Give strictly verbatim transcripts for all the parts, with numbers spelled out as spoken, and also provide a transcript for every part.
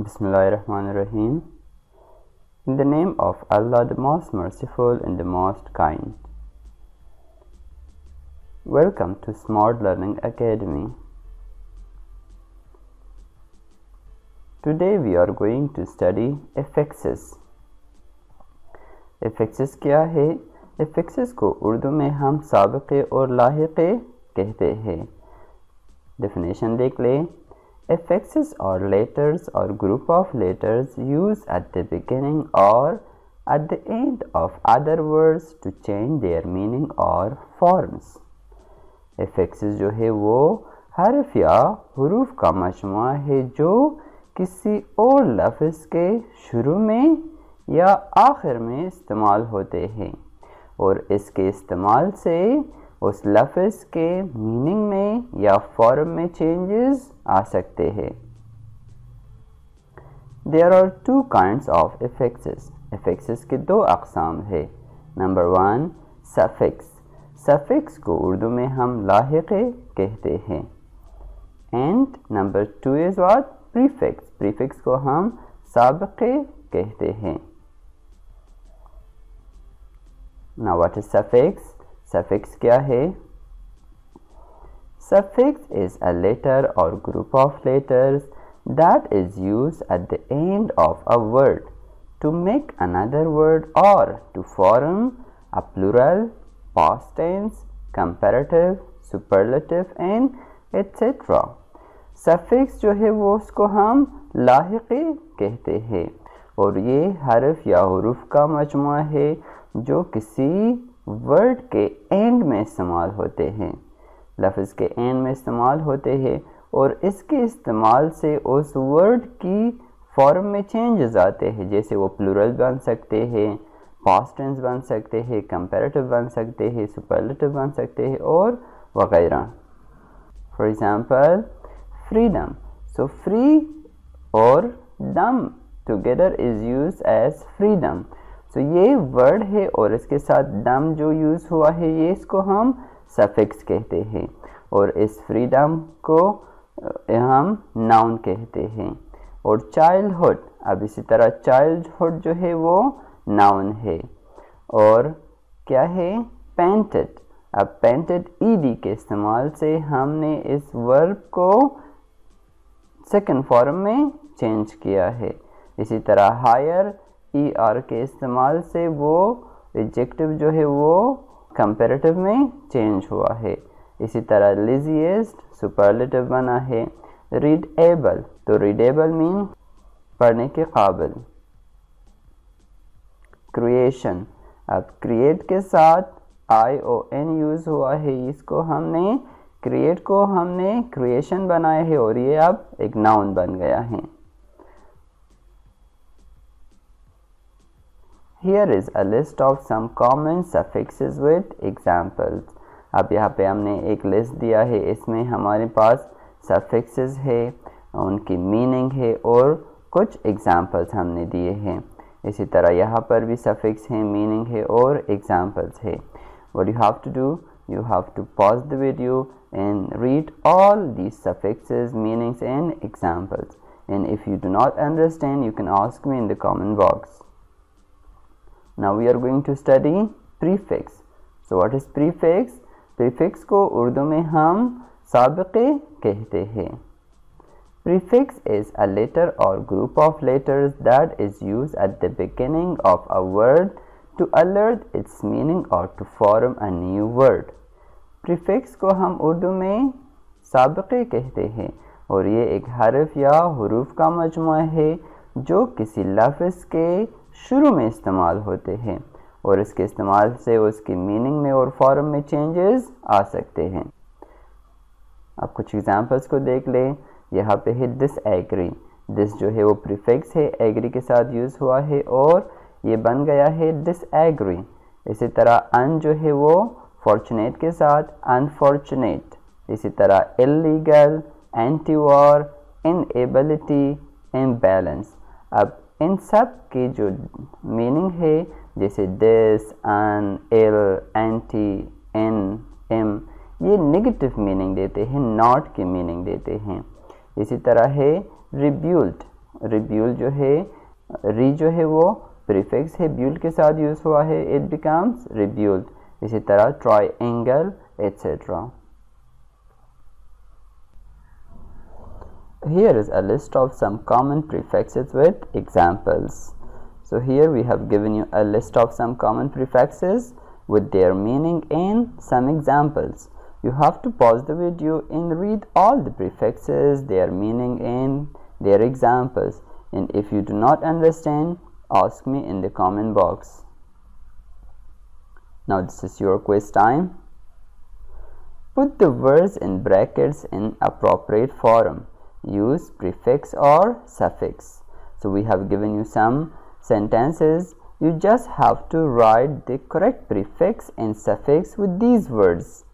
Bismillahir Rahmanir Rahim. In the name of Allah, the Most Merciful and the Most Kind. Welcome to Smart Learning Academy. Today we are going to study affixes. affixes क्या है? affixes को उर्दू में हम साबिक़े और लाहिक़े कहते हैं. Definition देख लें. Affixes are letters or group of letters used at the beginning or at the end of other words to change their meaning or forms. Affixes जो है वो हर्फ या हरूफ का मजमुआ है जो किसी और लफ्ज़ के शुरू में या आखिर में इस्तेमाल होते हैं और इसके इस्तेमाल से उस लफ्ज़ के मीनिंग में या फॉर्म में चेंजेस आ सकते हैं. There are two kinds of affixes. affixes के दो अक़साम है. Number one suffix. सफ़िक्स को उर्दू में हम लाहिक़े कहते हैं. And number two is what prefix. Prefix को हम साबिक़े कहते हैं. Now what is suffix? Suffix क्या है? सफ़िक्स इज़ अ लेटर और group of letters that is use at the end of a word to make another word और to form a plural, past tense, comparative, superlative and etcetera. Suffix जो है वो उसको हम लाहिक़े कहते हैं और ये हर्फ या हुरूफ का मजमुआ है जो किसी वर्ड के एंड में इस्तेमाल होते हैं, लफ्ज़ के एंड में इस्तेमाल होते हैं और इसके इस्तेमाल से उस वर्ड की फॉर्म में चेंजेस आते हैं. जैसे वो प्लूरल बन सकते हैं, पास्ट टेंस बन सकते हैं, कंपैरेटिव बन सकते हैं, सुपरलेटिव बन सकते हैं और वगैरह. For example freedom. So free और dom together is use as freedom. तो so, ये वर्ड है और इसके साथ डम जो यूज़ हुआ है ये इसको हम सफ़िक्स कहते हैं और इस फ्रीडम को हम नाउन कहते हैं. और चाइल्डहुड, अब इसी तरह चाइल्डहुड जो है वो नाउन है. और क्या है? पेंटेड. अब पेंटेड ईडी के इस्तेमाल से हमने इस वर्ब को सेकंड फॉर्म में चेंज किया है. इसी तरह हायर ई आर के इस्तेमाल से वो एडजेक्टिव जो है वो कंपैरेटिव में चेंज हुआ है. इसी तरह लेज़ीएस्ट सुपरलेटिव बना है. रीडेबल, तो रीडेबल मीन पढ़ने के काबिल. क्रिएशन, अब क्रिएट के साथ आई ओ एन यूज़ हुआ है. इसको हमने क्रिएट को हमने क्रिएशन बनाया है और ये अब एक नाउन बन गया है. Here is a list of some common suffixes with examples. अब यहाँ पे हमने एक लिस्ट दिया है, इसमें हमारे पास सफ़िक्सेस है, उनकी मीनिंग है और कुछ एग्ज़ाम्पल्स हमने दिए हैं. इसी तरह यहाँ पर भी सफ़िक्स हैं, मीनिंग है और एग्ज़ाम्पल्स है. What you have to do, you have to pause the video and read all these suffixes, meanings and examples. And if you do not understand, you can ask me in the comment box. Now we are going to study prefix. So what is prefix? Prefix को उर्दू में हम साबिक़े कहते हैं. Prefix is a letter or group of letters that is used at the beginning of a word to alert its meaning or to form a new word. Prefix को हम उर्दू में साबिक़े कहते हैं और ये एक हर्फ या हरूफ का मजमुआ है जो किसी लफ्ज़ के शुरू में इस्तेमाल होते हैं और इसके इस्तेमाल से उसकी मीनिंग में और फॉर्म में चेंजेस आ सकते हैं. अब कुछ एग्जांपल्स को देख लें. यहाँ पे है दिस एग्री. दिस जो है वो प्रीफिक्स है, एग्री के साथ यूज़ हुआ है और ये बन गया है दिस एग्री. इसी तरह अन जो है वो फॉर्चुनेट के साथ अनफॉर्चुनेट. इसी तरह illegal, anti war, inability, imbalance. अब इन सब की जो मीनिंग है जैसे dis, un, il, anti, in, M, ये नेगेटिव मीनिंग देते हैं, नॉट की मीनिंग देते हैं. इसी तरह है रिब्यूल्ट. रिब्यूल जो है, री जो है वो प्रीफिक्स है ब्यूल के साथ यूज़ हुआ है, इट बिकम्स रिब्यूल। इसी तरह triangle etcetera. Here is a list of some common prefixes with examples. So here we have given you a list of some common prefixes with their meaning and some examples. You have to pause the video and read all the prefixes, their meaning and their examples. And if you do not understand, ask me in the comment box. Now this is your quiz time. Put the words in brackets in appropriate form. Use prefix or suffix. So we have given you some sentences. You just have to write the correct prefix and suffix with these words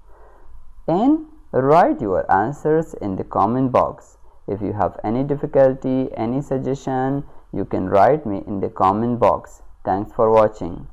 and write your answers in the comment box. If you have any difficulty, any suggestion, you can write me in the comment box. Thanks for watching.